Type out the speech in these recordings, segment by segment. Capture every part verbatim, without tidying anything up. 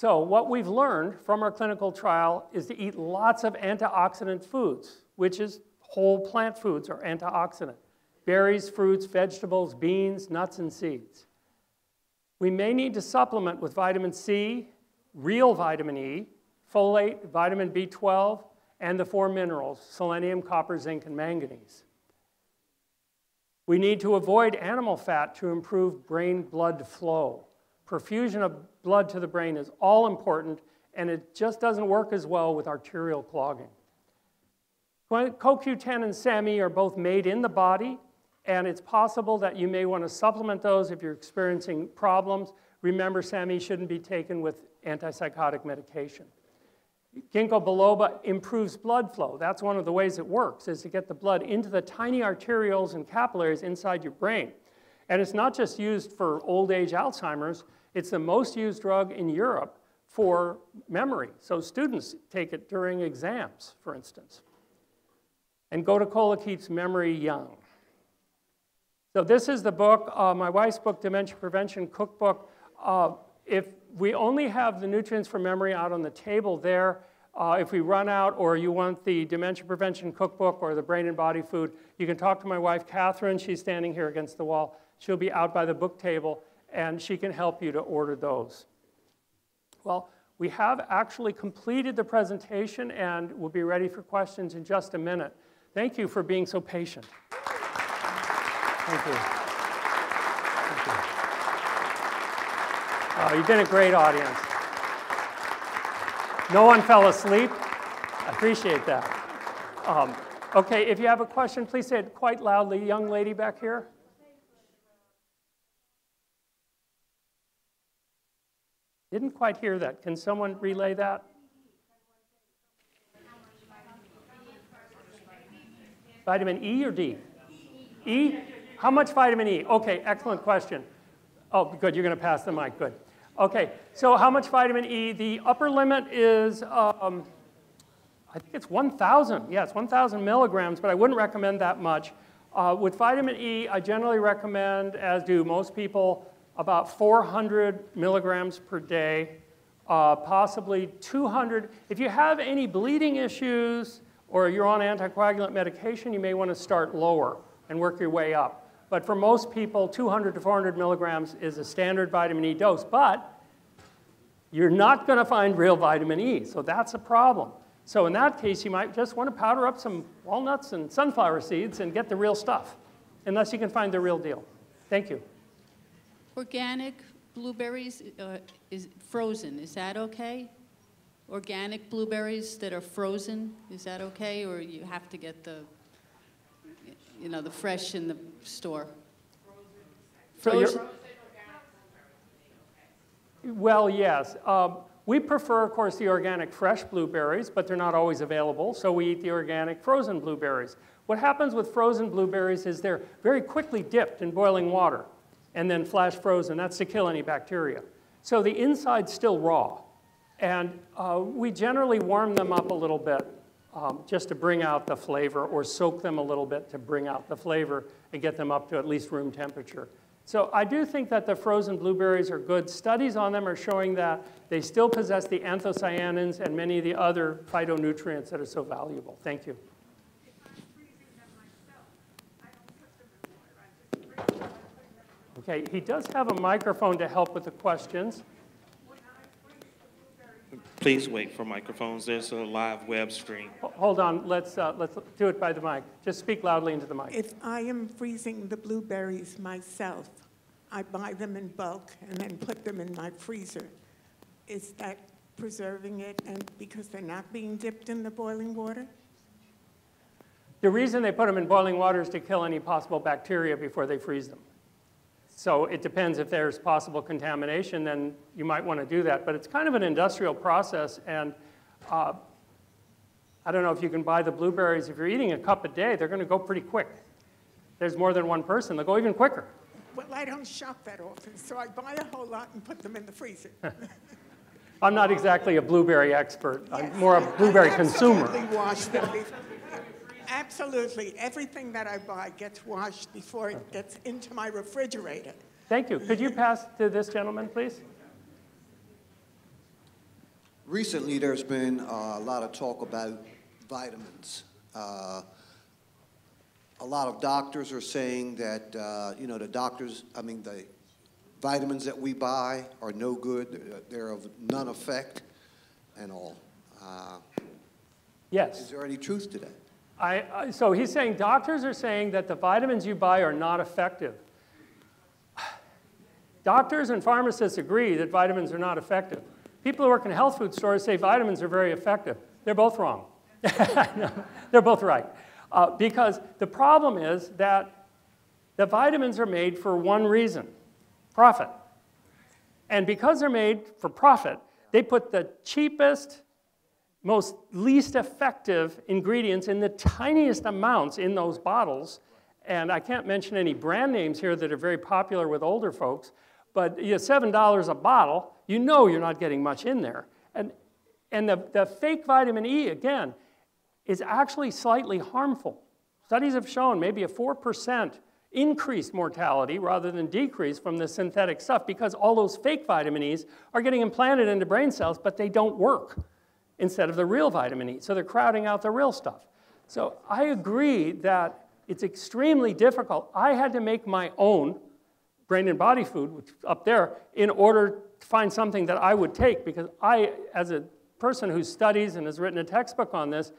So what we've learned from our clinical trial is to eat lots of antioxidant foods, which is whole plant foods are antioxidant. Berries, fruits, vegetables, beans, nuts, and seeds. We may need to supplement with vitamin C, real vitamin E, folate, vitamin B twelve, and the four minerals, selenium, copper, zinc, and manganese. We need to avoid animal fat to improve brain-blood flow. Perfusion of blood to the brain is all important, and it just doesn't work as well with arterial clogging. Co Q ten and SAMe are both made in the body, and it's possible that you may want to supplement those if you're experiencing problems. Remember, SAMe shouldn't be taken with antipsychotic medication. Ginkgo biloba improves blood flow. That's one of the ways it works, is to get the blood into the tiny arterioles and capillaries inside your brain. And it's not just used for old age Alzheimer's. It's the most used drug in Europe for memory. So students take it during exams, for instance. And Gotu Kola keeps memory young. So this is the book, uh, my wife's book, Dementia Prevention Cookbook. Uh, if we only have the nutrients for memory out on the table there, uh, if we run out, or you want the Dementia Prevention Cookbook or the Brain and Body Food, you can talk to my wife, Catherine. She's standing here against the wall. She'll be out by the book table, and she can help you to order those. Well, we have actually completed the presentation, and we'll be ready for questions in just a minute. Thank you for being so patient. Thank you. Thank you. Uh, you've been a great audience. No one fell asleep. I appreciate that. Um, okay, if you have a question, please say it quite loudly. Young lady back here. Didn't quite hear that. Can someone relay that? Vitamin E or D? E? How much vitamin E? Okay, excellent question. Oh, good, you're going to pass the mic, good. Okay, so how much vitamin E? The upper limit is, um, I think it's one thousand. Yeah, it's one thousand milligrams, but I wouldn't recommend that much. Uh, with vitamin E, I generally recommend, as do most people, about four hundred milligrams per day, uh, possibly two hundred. If you have any bleeding issues or you're on anticoagulant medication, you may want to start lower and work your way up. But for most people, two hundred to four hundred milligrams is a standard vitamin E dose. But you're not going to find real vitamin E, so that's a problem. So in that case, you might just want to powder up some walnuts and sunflower seeds and get the real stuff, unless you can find the real deal. Thank you. Organic blueberries uh, is frozen, is that okay? Organic blueberries that are frozen, is that okay? Or you have to get the, you know, the fresh in the store? Frozen. So well, yes. Um, we prefer, of course, the organic fresh blueberries, but they're not always available, so we eat the organic frozen blueberries. What happens with frozen blueberries is they're very quickly dipped in boiling water and then flash frozen. That's to kill any bacteria. So the inside's still raw. And uh, we generally warm them up a little bit um, just to bring out the flavor, or soak them a little bit to bring out the flavor and get them up to at least room temperature. So I do think that the frozen blueberries are good. Studies on them are showing that they still possess the anthocyanins and many of the other phytonutrients that are so valuable. Thank you. Okay, he does have a microphone to help with the questions. Please wait for microphones. There's a live web stream. Hold on. Let's, uh, let's do it by the mic. Just speak loudly into the mic. If I am freezing the blueberries myself, I buy them in bulk and then put them in my freezer. Is that preserving it, and because they're not being dipped in the boiling water? The reason they put them in boiling water is to kill any possible bacteria before they freeze them. So it depends. If there's possible contamination, then you might want to do that. But it's kind of an industrial process. And uh, I don't know if you can buy the blueberries. If you're eating a cup a day, they're going to go pretty quick. There's more than one person. They'll go even quicker. Well, I don't shop that often, so I buy a whole lot and put them in the freezer. I'm not exactly a blueberry expert. Yes. I'm more a blueberry consumer. Wash them. Absolutely. Everything that I buy gets washed before it gets into my refrigerator. Thank you. Could you pass to this gentleman, please? recently there's been a lot of talk about vitamins. Uh, a lot of doctors are saying that, uh, you know, the doctors, I mean, the vitamins that we buy are no good, they're of none effect and all. Uh, yes. Is there any truth to that? I, I, so he's saying doctors are saying that the vitamins you buy are not effective. Doctors and pharmacists agree that vitamins are not effective. People who work in health food stores say vitamins are very effective. They're both wrong. No, they're both right. Uh, because the problem is that the vitamins are made for one reason, profit. And because they're made for profit, they put the cheapest, most least effective ingredients in the tiniest amounts in those bottles. And I can't mention any brand names here that are very popular with older folks, but you know, seven dollars a bottle, you know you're not getting much in there. And, and the, the fake vitamin E, again, is actually slightly harmful. Studies have shown maybe a four percent increased mortality rather than decrease from the synthetic stuff because all those fake vitamin E's are getting implanted into brain cells, but they don't work instead of the real vitamin E. So they're crowding out the real stuff. So I agree that it's extremely difficult. I had to make my own Brain and Body Food, which is up there, in order to find something that I would take because I, as a person who studies and has written a textbook on this,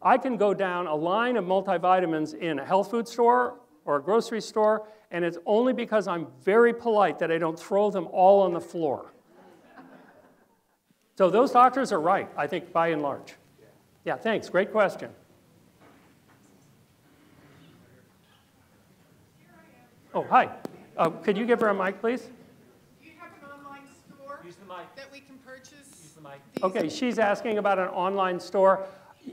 I can go down a line of multivitamins in a health food store or a grocery store, and it's only because I'm very polite that I don't throw them all on the floor. So those doctors are right, I think, by and large. Yeah, thanks. Great question. Oh, hi. Uh, could you give her a mic, please? Do you have an online store Use the mic. that we can purchase? Use the mic. Okay, she's asking about an online store.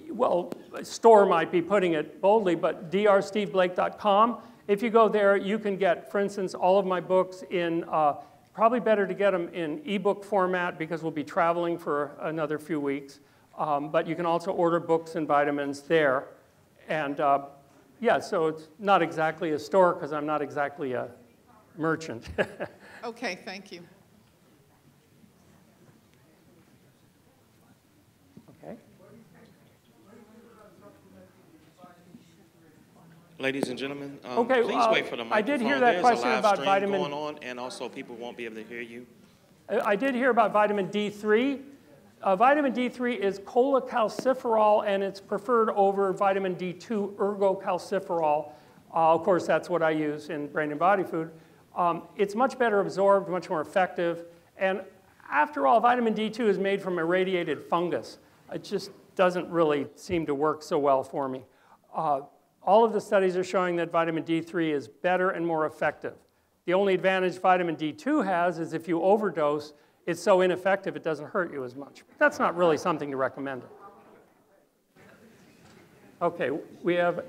Well, store might be putting it boldly, but D R steve blake dot com. If you go there, you can get, for instance, all of my books in, uh, probably better to get them in ebook format because we'll be traveling for another few weeks. Um, but you can also order books and vitamins there. And uh, yeah, so it's not exactly a store because I'm not exactly a merchant. Okay, thank you. Ladies and gentlemen, um, okay, please uh, wait for the microphone. I did hear that There's question a live about stream vitamin going on, and also people won't be able to hear you. I, I did hear about vitamin D three. Uh, vitamin D three is colocalciferol, and it's preferred over vitamin D two, ergocalciferol. Uh, of course, that's what I use in Brain and Body Food. Um, it's much better absorbed, much more effective, and after all, vitamin D two is made from irradiated fungus. It just doesn't really seem to work so well for me. Uh, All of the studies are showing that vitamin D three is better and more effective. The only advantage vitamin D two has is if you overdose, it's so ineffective it doesn't hurt you as much. That's not really something to recommend. Okay, we have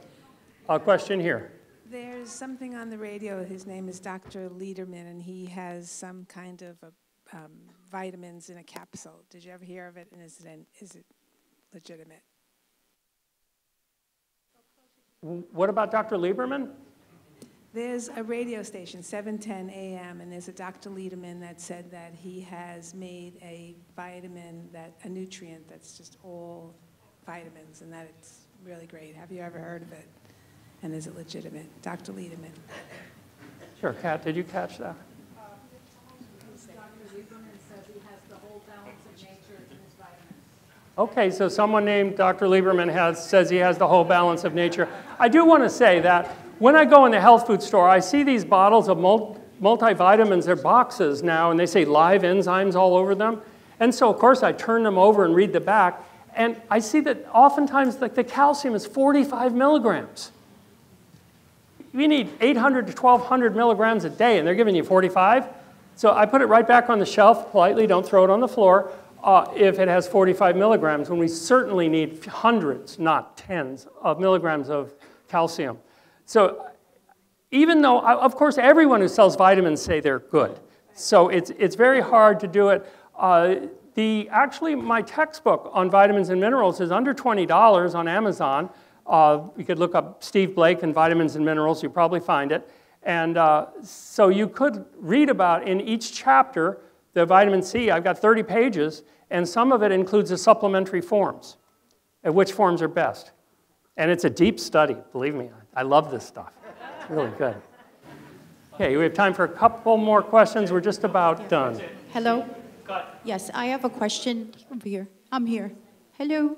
a question here. There's something on the radio. His name is Doctor Lieberman, and he has some kind of a, um, vitamins in a capsule. Did you ever hear of it, and is it, is it legitimate? What about Doctor Lieberman? There's a radio station, seven ten A M, and there's a Doctor Lieberman that said that he has made a vitamin, that a nutrient that's just all vitamins, and that it's really great. Have you ever heard of it? And is it legitimate? Doctor Lieberman. Sure, Kat, did you catch that? Uh, Doctor Lieberman says he has the whole balance of nature in his vitamins. Okay, so someone named Doctor Lieberman has, says he has the whole balance of nature. I do want to say that when I go in the health food store, I see these bottles of multi multivitamins, they're boxes now, and they say live enzymes all over them. And so, of course, I turn them over and read the back, and I see that oftentimes like, the calcium is forty-five milligrams. You need eight hundred to twelve hundred milligrams a day, and they're giving you forty-five. So I put it right back on the shelf politely, don't throw it on the floor. Uh, if it has forty-five milligrams, when we certainly need hundreds, not tens, of milligrams of calcium. So even though, of course, everyone who sells vitamins say they're good. So it's, it's very hard to do it. Uh, the, actually, my textbook on vitamins and minerals is under twenty dollars on Amazon. Uh, you could look up Steve Blake and vitamins and minerals. You'll probably find it. And uh, so you could read about in each chapter the vitamin C, I've got thirty pages, and some of it includes the supplementary forms, and which forms are best. And it's a deep study, believe me. I love this stuff. It's really good. Okay, we have time for a couple more questions. We're just about done. Hello? Yes, I have a question over here. I'm here. Hello.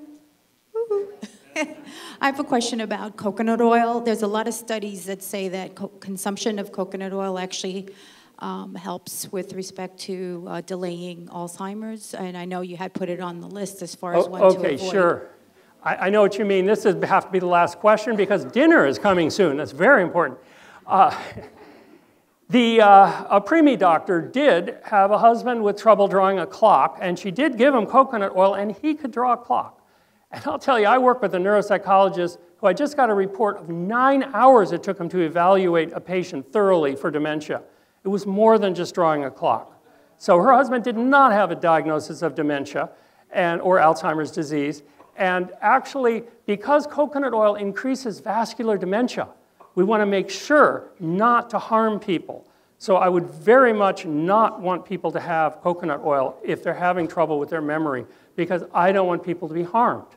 I have a question about coconut oil. There's a lot of studies that say that co consumption of coconut oil actually um, helps with respect to uh, delaying Alzheimer's. And I know you had put it on the list as far as oh, what okay, to avoid. Okay, sure. I, I know what you mean. This would have to be the last question because dinner is coming soon. That's very important. Uh, the uh, a preemie doctor did have a husband with trouble drawing a clock, and she did give him coconut oil, and he could draw a clock. And I'll tell you, I work with a neuropsychologist who I just got a report of nine hours it took him to evaluate a patient thoroughly for dementia. It was more than just drawing a clock. So her husband did not have a diagnosis of dementia and, or Alzheimer's disease. And actually, because coconut oil increases vascular dementia, we want to make sure not to harm people. So I would very much not want people to have coconut oil if they're having trouble with their memory, because I don't want people to be harmed.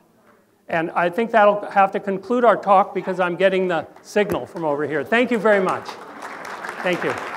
And I think that'll have to conclude our talk because I'm getting the signal from over here. Thank you very much. Thank you.